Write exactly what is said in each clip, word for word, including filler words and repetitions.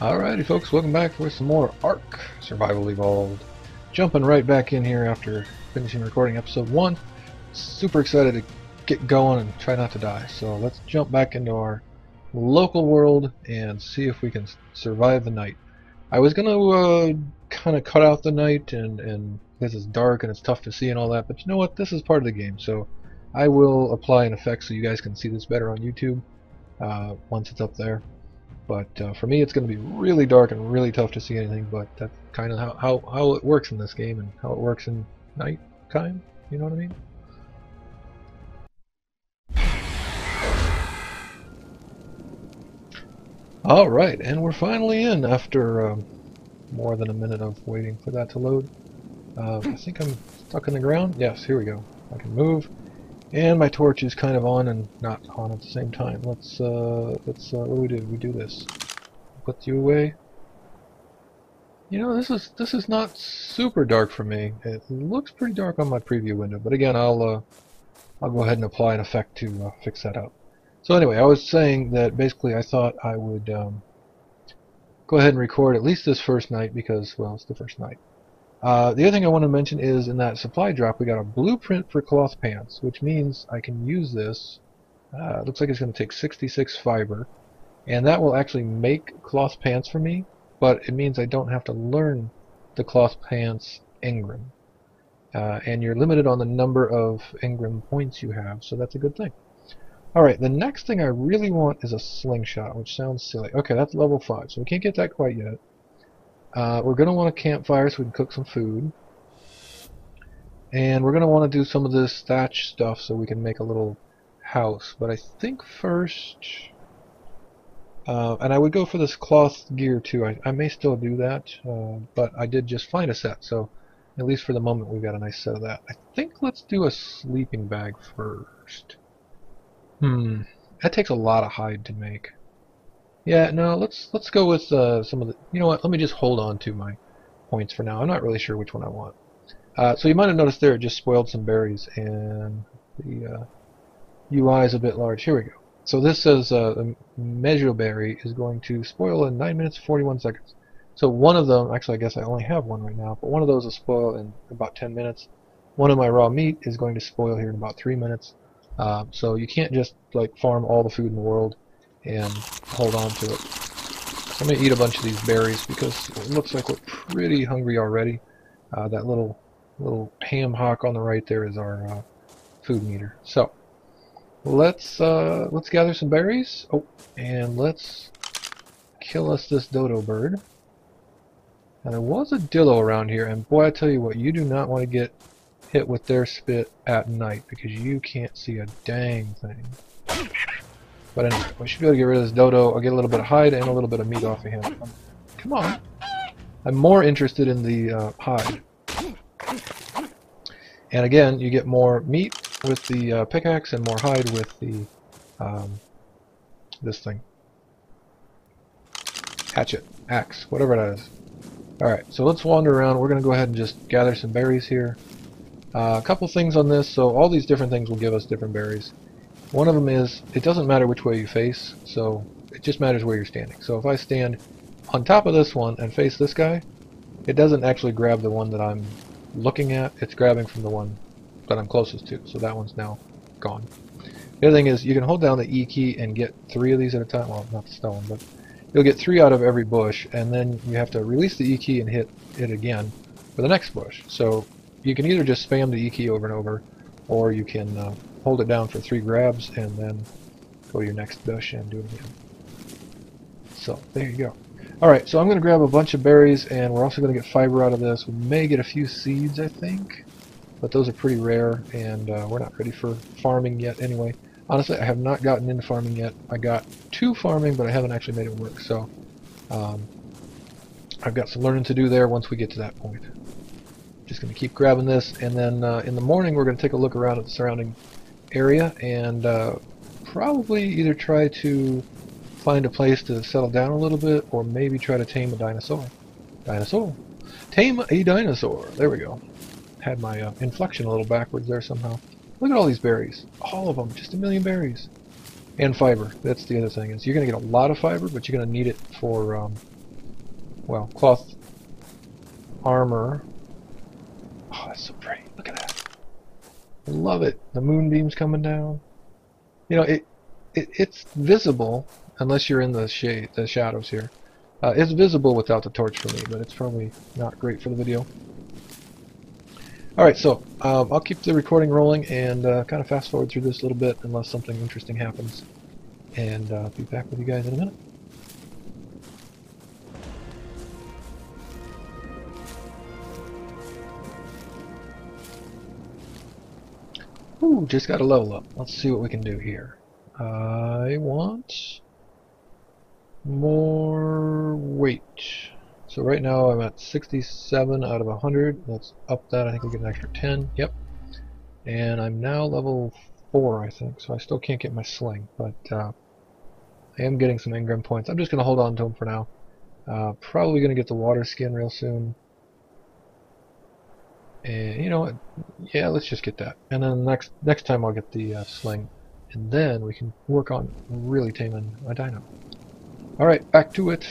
Alrighty folks, welcome back with some more ARK: Survival Evolved. Jumping right back in here after finishing recording episode one. Super excited to get going and try not to die. So let's jump back into our local world and see if we can survive the night. I was going to uh, kind of cut out the night and, and because it's dark and it's tough to see and all that, but you know what, this is part of the game, so I will apply an effect so you guys can see this better on YouTube uh, once it's up there. But uh, for me, it's going to be really dark and really tough to see anything, but that's kind of how, how, how it works in this game and how it works in night time, you know what I mean? Alright, and we're finally in after um, more than a minute of waiting for that to load. Uh, I think I'm stuck in the ground. Yes, here we go. I can move. And my torch is kind of on and not on at the same time. Let's, uh, let's, uh, what do we do? We do this. Put you away. You know, this is, this is not super dark for me. It looks pretty dark on my preview window, but again, I'll, uh, I'll go ahead and apply an effect to uh, fix that up. So anyway, I was saying that basically I thought I would um, go ahead and record at least this first night because, well, it's the first night. Uh, the other thing I want to mention is in that supply drop we got a blueprint for cloth pants, which means I can use this. Uh, looks like it's going to take sixty-six fiber, and that will actually make cloth pants for me, but it means I don't have to learn the cloth pants engram. Uh, and you're limited on the number of engram points you have, so that's a good thing. Alright, the next thing I really want is a slingshot, which sounds silly. Okay, that's level five, so we can't get that quite yet. Uh, we're going to want a campfire so we can cook some food. And we're going to want to do some of this thatch stuff so we can make a little house. But I think first... Uh, and I would go for this cloth gear too. I, I may still do that, uh, but I did just find a set, so at least for the moment we've got a nice set of that. I think let's do a sleeping bag first. Hmm, that takes a lot of hide to make. Yeah, no, let's let's go with uh, some of the... You know what, let me just hold on to my points for now. I'm not really sure which one I want. Uh, so you might have noticed there it just spoiled some berries, and the uh, U I is a bit large. Here we go. So this says uh, the measure berry is going to spoil in nine minutes forty-one seconds. So one of them, actually I guess I only have one right now, but one of those will spoil in about ten minutes. One of my raw meat is going to spoil here in about three minutes. Uh, so you can't just like farm all the food in the world and hold on to it. So I'm going to eat a bunch of these berries because it looks like we're pretty hungry already. Uh, that little little ham hock on the right there is our uh, food meter. So let's uh, let's gather some berries. Oh, and let's kill us this dodo bird. And there was a dilo around here, and boy, I tell you what, you do not want to get hit with their spit at night because you can't see a dang thing. But anyway, we should be able to get rid of this dodo. I'll get a little bit of hide and a little bit of meat off of him. Um, come on. I'm more interested in the uh, hide. And again, you get more meat with the uh, pickaxe and more hide with the um, this thing. Hatchet, axe, whatever that is. Alright, so let's wander around. We're going to go ahead and just gather some berries here. Uh, a couple things on this, so all these different things will give us different berries. One of them is, it doesn't matter which way you face, so it just matters where you're standing. So if I stand on top of this one and face this guy, it doesn't actually grab the one that I'm looking at, it's grabbing from the one that I'm closest to, so that one's now gone. The other thing is, you can hold down the E key and get three of these at a time, well, not the stone, but you'll get three out of every bush, and then you have to release the E key and hit it again for the next bush. So you can either just spam the E key over and over, or you can uh, hold it down for three grabs and then go to your next bush and do it again. So, there you go. Alright, so I'm going to grab a bunch of berries, and we're also going to get fiber out of this. We may get a few seeds, I think, but those are pretty rare, and uh, we're not ready for farming yet anyway. Honestly, I have not gotten into farming yet. I got to farming, but I haven't actually made it work, so um, I've got some learning to do there once we get to that point. Just going to keep grabbing this, and then uh, in the morning we're going to take a look around at the surrounding area and uh, probably either try to find a place to settle down a little bit or maybe try to tame a dinosaur. Dinosaur. Tame a dinosaur. There we go. Had my uh, inflection a little backwards there somehow. Look at all these berries. All of them. Just a million berries. And fiber. That's the other thing. Is you're going to get a lot of fiber, but you're going to need it for um, well, cloth armor. Oh, that's so pretty. Look at that. I love it. The moonbeams coming down. You know, it, it it's visible unless you're in the shade, the shadows here. Uh, it's visible without the torch for me, but it's probably not great for the video. Alright, so um, I'll keep the recording rolling and uh, kind of fast forward through this a little bit unless something interesting happens. And uh, be back with you guys in a minute. Ooh, just got a level up. Let's see what we can do here. I want more weight. So right now I'm at sixty-seven out of one hundred. Let's up that. I think we get an extra ten. Yep. And I'm now level four, I think. So I still can't get my sling, but uh, I am getting some Ingram points. I'm just going to hold on to them for now. Uh, probably going to get the water skin real soon. And you know, yeah, let's just get that. And then next next time I'll get the uh, sling, and then we can work on really taming my dino. All right, back to it.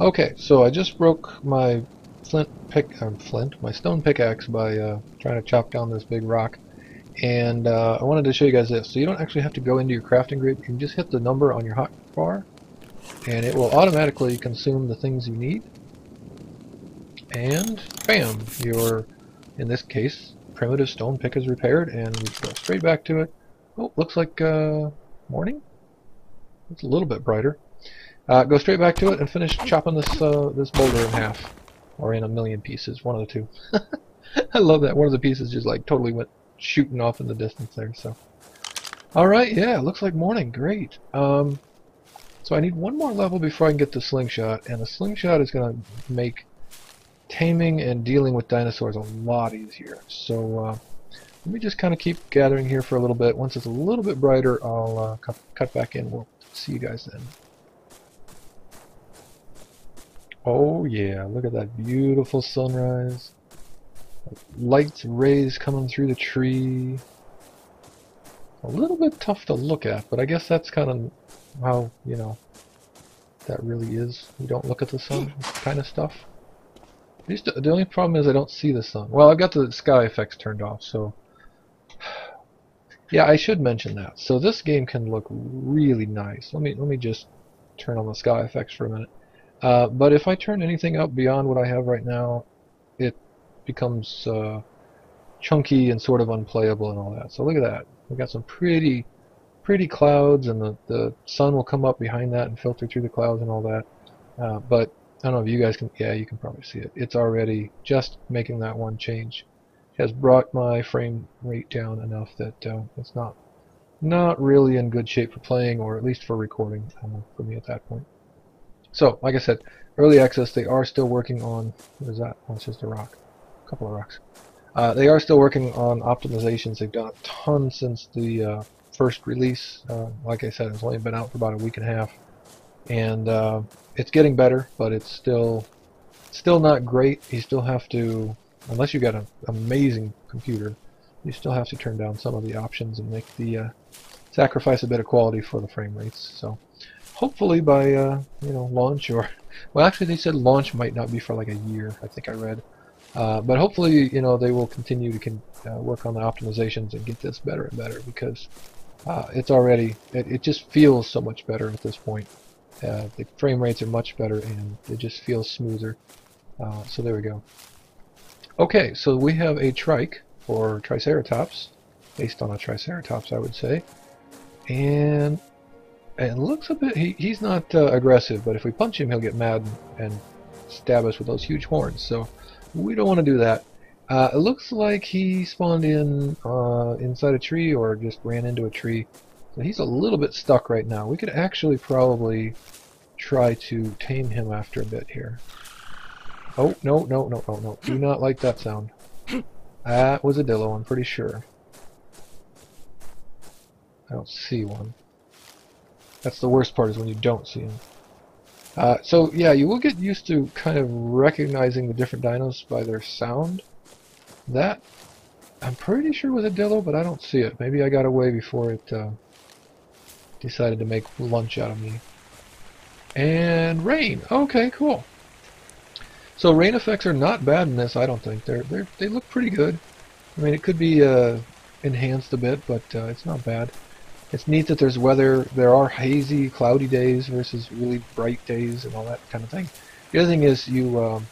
Okay, so I just broke my Flint pick, um, flint, my stone pickaxe by uh, trying to chop down this big rock, and uh, I wanted to show you guys this. So you don't actually have to go into your crafting grid. You can just hit the number on your hotbar, and it will automatically consume the things you need. And bam, your, in this case, primitive stone pick is repaired, and we go straight back to it. Oh, looks like uh, morning. It's a little bit brighter. Uh, go straight back to it and finish chopping this uh, this boulder in half. Or in a million pieces, one of the two. I love that. One of the pieces just like totally went shooting off in the distance there. So, all right, yeah, looks like morning. Great. Um, so I need one more level before I can get the slingshot, and the slingshot is going to make taming and dealing with dinosaurs a lot easier. So uh, let me just kind of keep gathering here for a little bit. Once it's a little bit brighter, I'll uh, cut, cut back in. We'll see you guys then. Oh yeah, look at that beautiful sunrise. Light rays coming through the tree. A little bit tough to look at, but I guess that's kind of how, you know, that really is. You don't look at the sun kind of stuff. The only problem is I don't see the sun. Well, I've got the sky effects turned off, so... Yeah, I should mention that. So this game can look really nice. Let me, let me just turn on the sky effects for a minute. Uh, but if I turn anything up beyond what I have right now, it becomes uh, chunky and sort of unplayable and all that. So look at that. We've got some pretty pretty clouds, and the, the sun will come up behind that and filter through the clouds and all that. Uh, but I don't know if you guys can... Yeah, you can probably see it. It's already just making that one change. It has brought my frame rate down enough that uh, it's not, not really in good shape for playing, or at least for recording um, for me at that point. So, like I said, early access, they are still working on, what is that? Oh, it's just a rock. A couple of rocks. Uh, they are still working on optimizations. They've done a ton since the uh, first release. Uh, like I said, it's only been out for about a week and a half. And uh, it's getting better, but it's still still not great. You still have to, unless you've got an amazing computer, you still have to turn down some of the options and make the uh, sacrifice a bit of quality for the frame rates. So. Hopefully by uh, you know, launch, or well, actually they said launch might not be for like a year. I think I read, uh, but hopefully you know they will continue to can, uh, work on the optimizations and get this better and better, because uh, it's already it, it just feels so much better at this point. Uh, the frame rates are much better and it just feels smoother. Uh, so there we go. Okay, so we have a trike or triceratops, based on a triceratops, I would say, and. And looks a bit, he, he's not uh, aggressive, but if we punch him, he'll get mad and, and stab us with those huge horns. So we don't want to do that. Uh, it looks like he spawned in uh, inside a tree, or just ran into a tree. So he's a little bit stuck right now. We could actually probably try to tame him after a bit here. Oh, no, no, no, no, no. Do not like that sound. That was a dilo, I'm pretty sure. I don't see one. That's the worst part, is when you don't see him. Uh, so yeah, you will get used to kind of recognizing the different dinos by their sound. That, I'm pretty sure, was a dilo, but I don't see it. Maybe I got away before it uh, decided to make lunch out of me. And rain. Okay, cool. So rain effects are not bad in this, I don't think. They're, they're, they look pretty good. I mean, it could be uh, enhanced a bit, but uh, it's not bad. It's neat that there's weather. There are hazy, cloudy days versus really bright days and all that kind of thing. The other thing is you, um,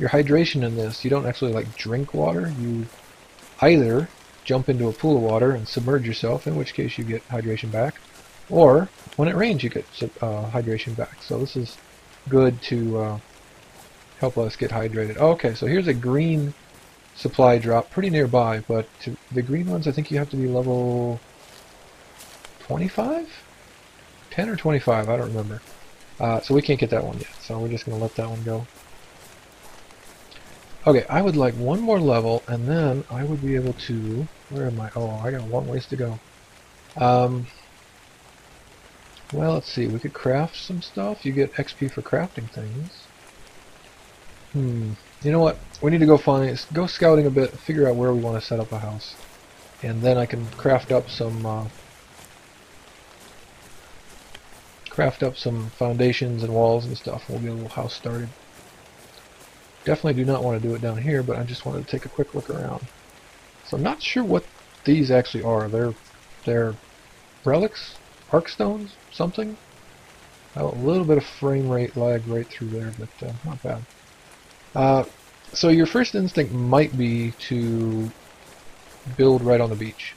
your hydration in this. You don't actually like drink water. You either jump into a pool of water and submerge yourself, in which case you get hydration back, or when it rains you get uh, hydration back. So this is good to uh, help us get hydrated. Okay, so here's a green supply drop pretty nearby, but to the green ones I think you have to be level twenty-five? ten or twenty-five, I don't remember. Uh, so we can't get that one yet, so we're just going to let that one go. Okay, I would like one more level, and then I would be able to... Where am I? Oh, I got one ways to go. Um, well, let's see. We could craft some stuff. You get X P for crafting things. Hmm. You know what? We need to go find... Go scouting a bit, figure out where we want to set up a house. And then I can craft up some... Uh, craft up some foundations and walls and stuff. We'll get a little house started. Definitely do not want to do it down here, but I just wanted to take a quick look around. So I'm not sure what these actually are. They're they're relics, arc stones, something. I have a little bit of frame rate lag right through there, but uh, not bad. Uh, so your first instinct might be to build right on the beach,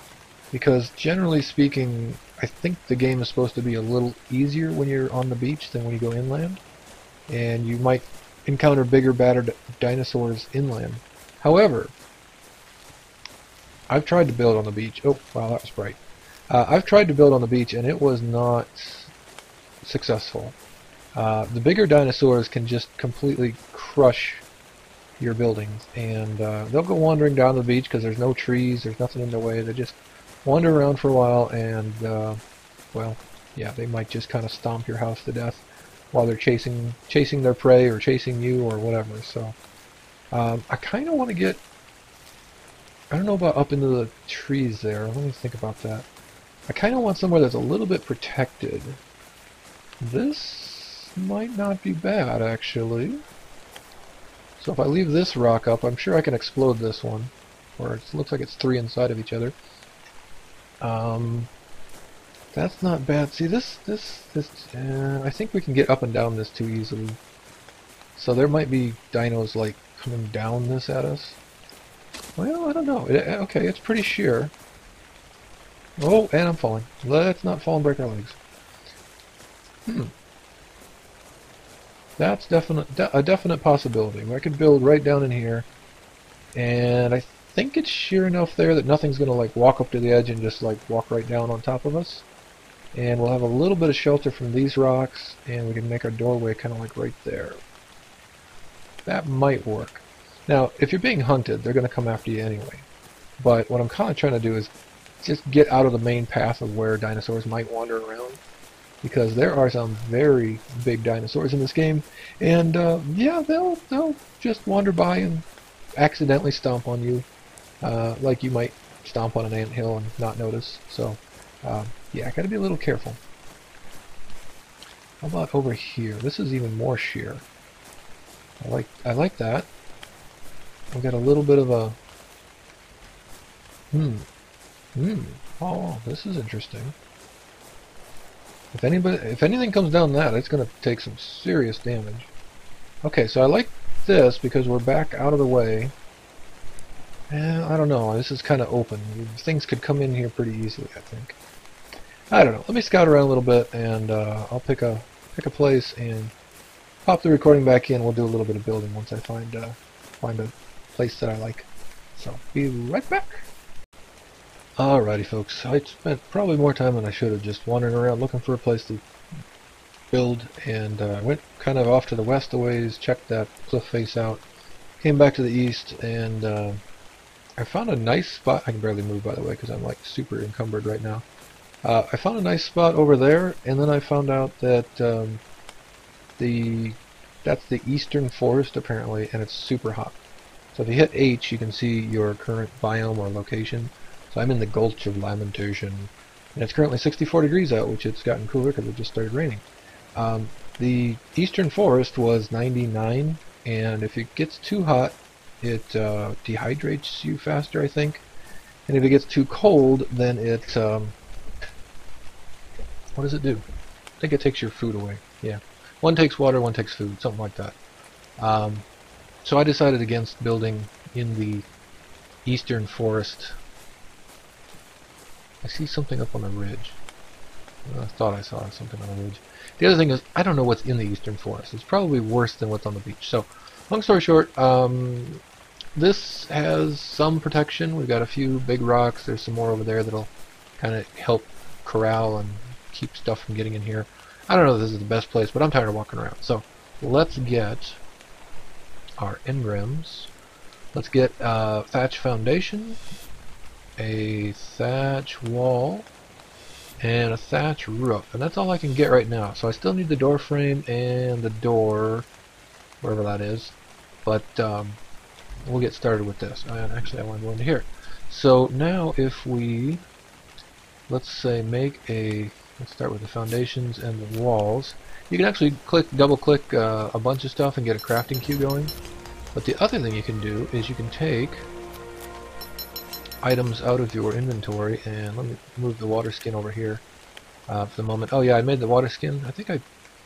because generally speaking, I think the game is supposed to be a little easier when you're on the beach than when you go inland, and you might encounter bigger, badder dinosaurs inland. However, I've tried to build on the beach. Oh, wow, that was bright. Uh, I've tried to build on the beach, and it was not successful. Uh, the bigger dinosaurs can just completely crush your buildings, and uh, they'll go wandering down the beach because there's no trees, there's nothing in the way. They just wander around for a while, and uh, well, yeah, they might just kind of stomp your house to death while they're chasing chasing their prey or chasing you or whatever. So um, I kind of want to get, I don't know about up into the trees there, let me think about that. I kind of want somewhere that's a little bit protected. This might not be bad, actually. So if I leave this rock up, I'm sure I can explode this one, or it looks like it's three inside of each other. Um, that's not bad. See, this, this, this, uh, I think we can get up and down this too easily. So there might be dinos, like, coming down this at us. Well, I don't know. It, okay, it's pretty sheer. Oh, and I'm falling. Let's not fall and break our legs. Hmm. That's definite, de a definite possibility. I could build right down in here, and I think... I think it's sheer enough there that nothing's going to like walk up to the edge and just like walk right down on top of us. And we'll have a little bit of shelter from these rocks, and we can make our doorway kind of like right there. That might work. Now, if you're being hunted, they're going to come after you anyway. But what I'm kind of trying to do is just get out of the main path of where dinosaurs might wander around, because there are some very big dinosaurs in this game, and uh, yeah, they'll they'll just wander by and accidentally stomp on you. Uh, like you might stomp on an anthill and not notice. So, uh, yeah, I gotta be a little careful. How about over here? This is even more sheer. I like I like that. I've got a little bit of a... Hmm. Hmm. Oh, this is interesting. If anybody, if anything comes down that, it's gonna take some serious damage. Okay, so I like this because we're back out of the way. Eh, I don't know. This is kind of open. Things could come in here pretty easily, I think. I don't know. Let me scout around a little bit, and uh, I'll pick a pick a place and pop the recording back in. We'll do a little bit of building once I find uh, find a place that I like. So be right back. Alrighty, folks. I spent probably more time than I should have just wandering around looking for a place to build, and I uh, went kind of off to the west a ways, checked that cliff face out, came back to the east, and. Uh, I found a nice spot. I can barely move, by the way, because I'm like super encumbered right now. Uh, I found a nice spot over there, and then I found out that um, the that's the eastern forest apparently, and it's super hot. So if you hit H, you can see your current biome or location. So I'm in the Gulch of Lamentation, and it's currently sixty-four degrees out, which it's gotten cooler because it just started raining. Um, the eastern forest was ninety-nine, and if it gets too hot, it uh, dehydrates you faster, I think. And if it gets too cold, then it um, what does it do? I think it takes your food away. Yeah, one takes water, one takes food, something like that. Um, so I decided against building in the eastern forest. I see something up on the ridge. I thought I saw something on the ridge. The other thing is, I don't know what's in the eastern forest. It's probably worse than what's on the beach. So, long story short, um, this has some protection. We've got a few big rocks. There's some more over there that'll kind of help corral and keep stuff from getting in here. I don't know if this is the best place, but I'm tired of walking around. So, let's get our engrams. Let's get a uh, thatch foundation, a thatch wall, and a thatch roof, and that's all I can get right now. So I still need the door frame and the door, wherever that is, but um, we'll get started with this. And actually I want to go into here. So now if we, let's say make a, let's start with the foundations and the walls. You can actually click, double click uh, a bunch of stuff and get a crafting queue going. But the other thing you can do is you can take items out of your inventory, and let me move the water skin over here uh, for the moment. Oh yeah, I made the water skin. I think I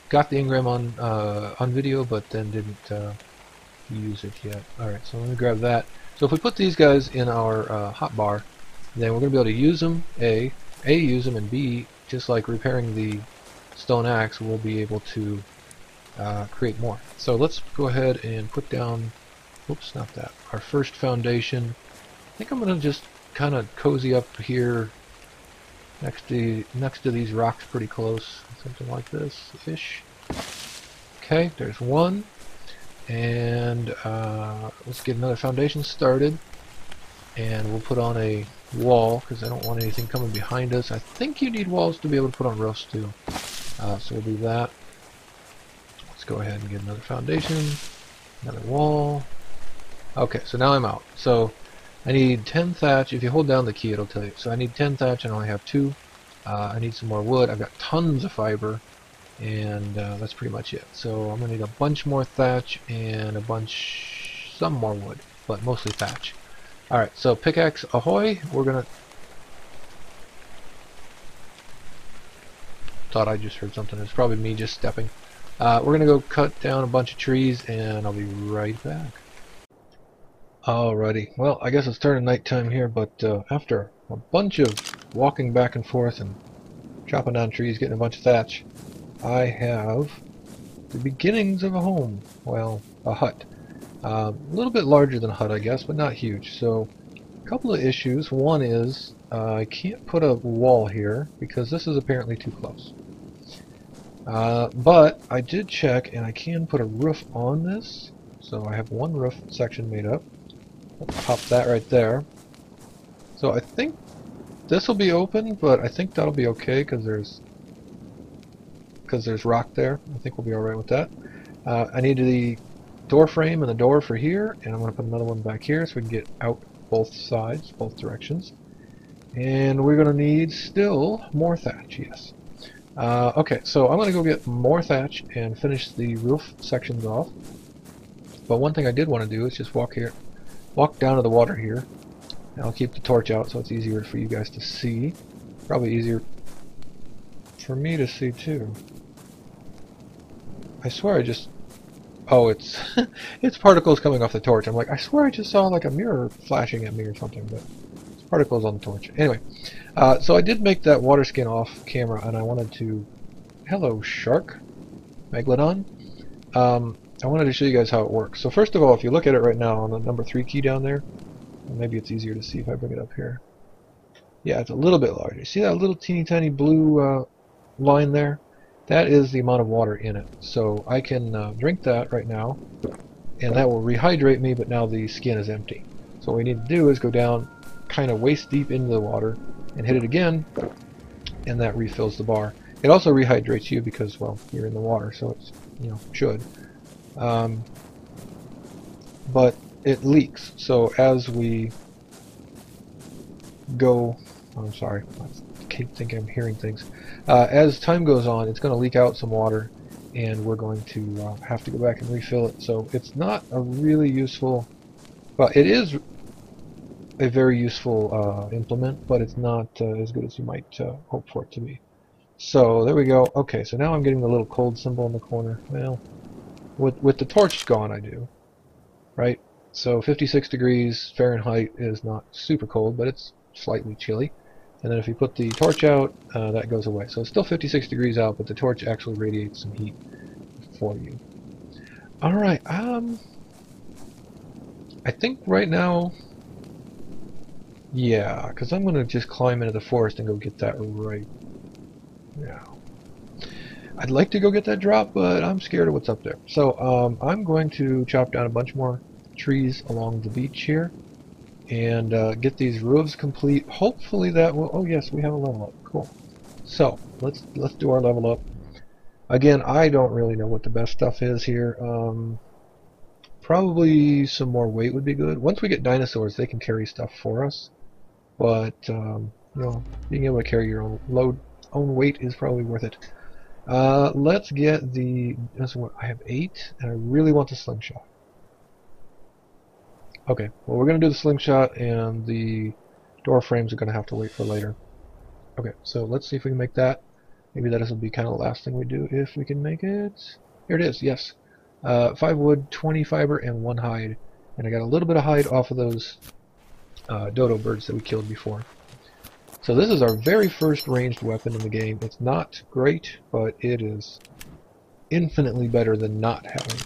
got the engram on uh, on video, but then didn't uh, use it yet. Alright, so let me grab that. So if we put these guys in our uh, hotbar, then we're going to be able to use them, A, A use them, and B, just like repairing the stone axe, we'll be able to uh, create more. So let's go ahead and put down, oops, not that, our first foundation. I think I'm going to just kind of cozy up here next to next to these rocks pretty close, something like this-ish. Okay, there's one. And uh, let's get another foundation started. And we'll put on a wall, because I don't want anything coming behind us. I think you need walls to be able to put on roofs too. Uh, so we'll do that. Let's go ahead and get another foundation, another wall. Okay, so now I'm out. So I need ten thatch. If you hold down the key, it'll tell you. So I need ten thatch, and I only have two. Uh, I need some more wood. I've got tons of fiber, and uh, that's pretty much it. So I'm going to need a bunch more thatch and a bunch, some more wood, but mostly thatch. Alright, so pickaxe ahoy. We're going to... thought I just heard something. It's probably me just stepping. Uh, we're going to go cut down a bunch of trees, and I'll be right back. Alrighty, well, I guess it's turning nighttime here, but uh, after a bunch of walking back and forth and chopping down trees, getting a bunch of thatch, I have the beginnings of a home. Well, a hut. Uh, a little bit larger than a hut, I guess, but not huge. So, a couple of issues. One is, uh, I can't put a wall here, because this is apparently too close. Uh, but, I did check, and I can put a roof on this. So I have one roof section made up. Pop that right there. So I think this will be open, but I think that'll be okay because there's because there's rock there. I think we'll be all right with that. Uh, I need the door frame and the door for here, and I'm going to put another one back here so we can get out both sides, both directions. And we're going to need still more thatch. Yes. Uh, okay, so I'm going to go get more thatch and finish the roof sections off. But one thing I did want to do is just walk here. Walk down to the water here, and I'll keep the torch out so it's easier for you guys to see. Probably easier for me to see too. I swear I just... oh, it's it's particles coming off the torch. I'm like, I swear I just saw like a mirror flashing at me or something, but it's particles on the torch. Anyway, uh, so I did make that water skin off camera, and I wanted to... hello, shark. Megalodon. Um... I wanted to show you guys how it works. So first of all, if you look at it right now on the number three key down there, maybe it's easier to see if I bring it up here. Yeah, it's a little bit larger. See that little teeny tiny blue uh, line there? That is the amount of water in it. So I can uh, drink that right now, and that will rehydrate me, but now the skin is empty. So what we need to do is go down kind of waist deep into the water and hit it again, and that refills the bar. It also rehydrates you because, well, you're in the water, so it's you know, should. Um, but it leaks, so as we go, I'm sorry, I keep thinking I'm hearing things. Uh, as time goes on, it's going to leak out some water, and we're going to uh, have to go back and refill it. So it's not a really useful, but it is a very useful uh, implement, but it's not uh, as good as you might uh, hope for it to be. So there we go. Okay, so now I'm getting the little cold symbol in the corner. Well, with with the torch gone, I do, right? So fifty-six degrees Fahrenheit is not super cold, but it's slightly chilly. And then if you put the torch out, uh, that goes away. So it's still fifty-six degrees out, but the torch actually radiates some heat for you. All right. Um, I think right now, yeah, because I'm going to just climb into the forest and go get that right now. I'd like to go get that drop, but I'm scared of what's up there. So um, I'm going to chop down a bunch more trees along the beach here. And uh, get these roofs complete. Hopefully that will. Oh yes, we have a level up. Cool. So let's let's do our level up. Again, I don't really know what the best stuff is here. Um, probably some more weight would be good. Once we get dinosaurs, they can carry stuff for us. But um, you know, being able to carry your own load, own weight is probably worth it. Uh, let's get the. That's what I have eight, and I really want the slingshot. Okay, well we're going to do the slingshot, and the door frames are going to have to wait for later. Okay, so let's see if we can make that. Maybe that will be kind of the last thing we do if we can make it. Here it is, yes. Uh, five wood, twenty fiber, and one hide. And I got a little bit of hide off of those uh, dodo birds that we killed before. So this is our very first ranged weapon in the game. It's not great, but it is infinitely better than not having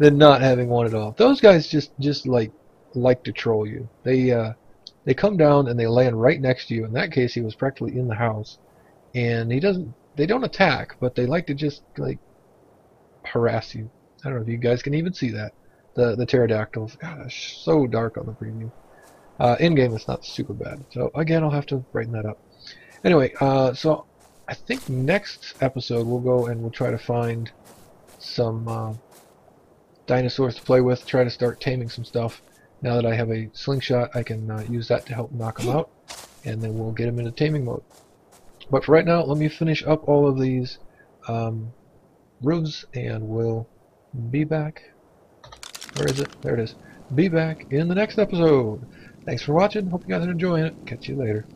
than not having one at all. Those guys just just like like to troll you. They uh, they come down and they land right next to you. In that case, he was practically in the house, and he doesn't. They don't attack, but they like to just like harass you. I don't know if you guys can even see that. The the pterodactyls. Gosh, so dark on the preview. Uh, in game, it's not super bad. So again, I'll have to brighten that up. Anyway, uh, so I think next episode we'll go and we'll try to find some uh, dinosaurs to play with, try to start taming some stuff. Now that I have a slingshot, I can uh, use that to help knock them out, and then we'll get them into taming mode. But for right now, let me finish up all of these um, roofs, and we'll be back. Where is it? There it is. Be back in the next episode. Thanks for watching. Hope you guys are enjoying it. Catch you later.